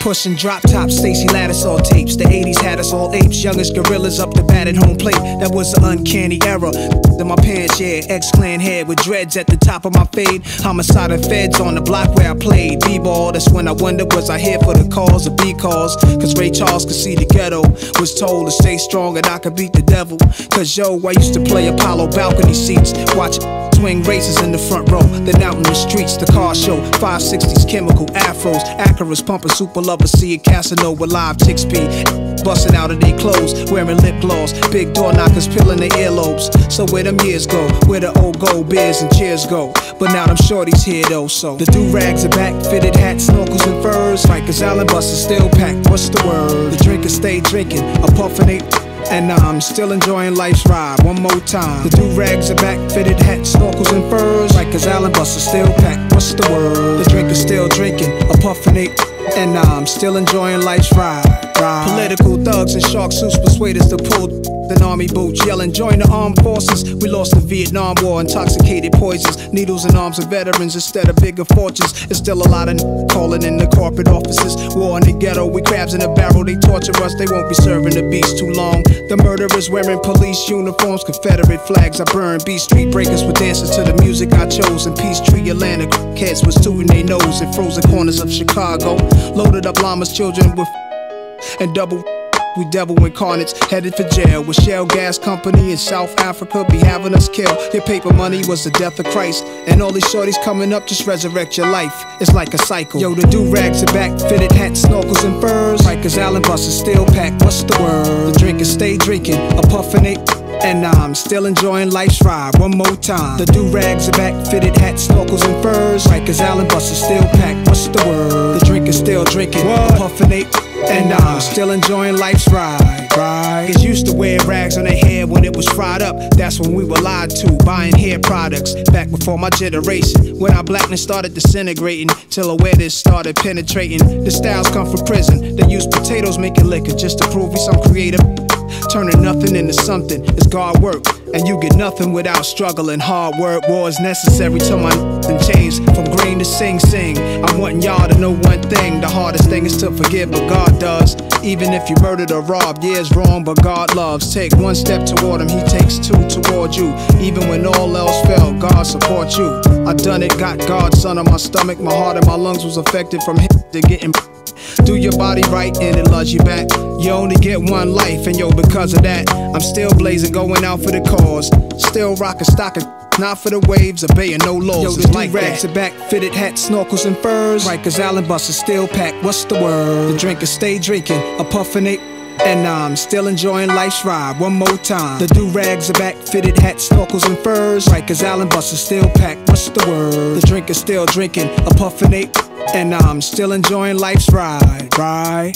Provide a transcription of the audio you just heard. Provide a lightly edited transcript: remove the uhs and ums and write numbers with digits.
Pushing drop top, Stacy Lattice all tapes. The 80s had us all apes, youngest gorillas up the batted home plate. That was an uncanny era. In my pants, yeah, X-Clan head with dreads at the top of my fade. Homicide and feds on the block where I played b-ball. That's when I wondered, was I here for the cause or b-cause? Cause Ray Charles could see the ghetto. Was told to stay strong and I could beat the devil. Cause yo, I used to play Apollo balcony seats, watch swing races in the front row, then out in the streets, the car show, 560s, chemical afros, Acura's pumping, super lovers, see a Casanova live, chicks be busting out of their clothes, wearing lip gloss, big door knockers peeling their earlobes. So where them years go, where the old gold beers and cheers go, but now them shorties here though, so the do rags are back, fitted hats, snorkels and furs, Rikers Island bus is still packed. What's the word? The drinkers stay drinking, a puffin' eight. And I'm still enjoying life's ride, one more time. The do-rags are back, fitted hats, snorkels and furs. Rikers Island bus is still packed, what's the word? The drinker's still drinking, a puffin' eight. And I'm still enjoying life's ride. Political thugs and shark suits persuade us to pull an army boots, yelling, join the armed forces. We lost the Vietnam War, intoxicated poisons, needles and arms of veterans instead of bigger fortunes. It's still a lot of calling in the corporate offices. War in the ghetto, we crabs in a barrel, they torture us, they won't be serving the beast too long. The murderers wearing police uniforms, Confederate flags, I burn beat street breakers with dances to the music I chose. In Peachtree, Atlanta, cats was tooting their nose in frozen corners of Chicago. Loaded up llamas, children with and double. We devil incarnates, headed for jail with Shell Gas Company in South Africa, be having us kill. Your paper money was the death of Christ. And all these shorties coming up just resurrect your life. It's like a cycle. Yo, the do-rags are back, fitted hats, snorkels and furs. Rikers Island bus is still packed, what's the word? The drinkers stay drinking, a puffin' eight. And I'm still enjoying life's ride, one more time. The do-rags are back, fitted hats, snorkels and furs. Rikers Island bus is still packed, what's the word? The drinkers still drinking, a puffin' eight. And I'm still enjoying life's ride. Kids used to wear rags on their hair when it was fried up. That's when we were lied to, buying hair products. Back before my generation, when our blackness started disintegrating, till awareness started penetrating. The styles come from prison. They use potatoes making liquor just to prove we some creative. Turning nothing into something, it's God work. And you get nothing without struggle and hard work. War is necessary till my and change from green to sing. I'm wanting y'all to know one thing. The hardest thing is to forgive, but God does. Even if you murdered or robbed, yeah, it's wrong, but God loves. Take one step toward him, he takes two toward you. Even when all else failed, God supports you. I done it, got God's son on my stomach. My heart and my lungs was affected from him to getting. Do your body right and it loves you back. You only get one life and yo, because of that I'm still blazing, going out for the cause. Still rockin', stockin', not for the waves, obeying no laws. Yo, the do-rags are back, fitted hats, snorkels and furs. Rikers Island bus is still packed, what's the word? The drinkers stay drinking, a puffin' eight. And I'm still enjoying life's ride, one more time. The do-rags are back, fitted hats, snorkels and furs. Rikers Island bus is still packed, what's the word? The drinkers still drinking, a puffin' eight. And I'm still enjoying life's ride.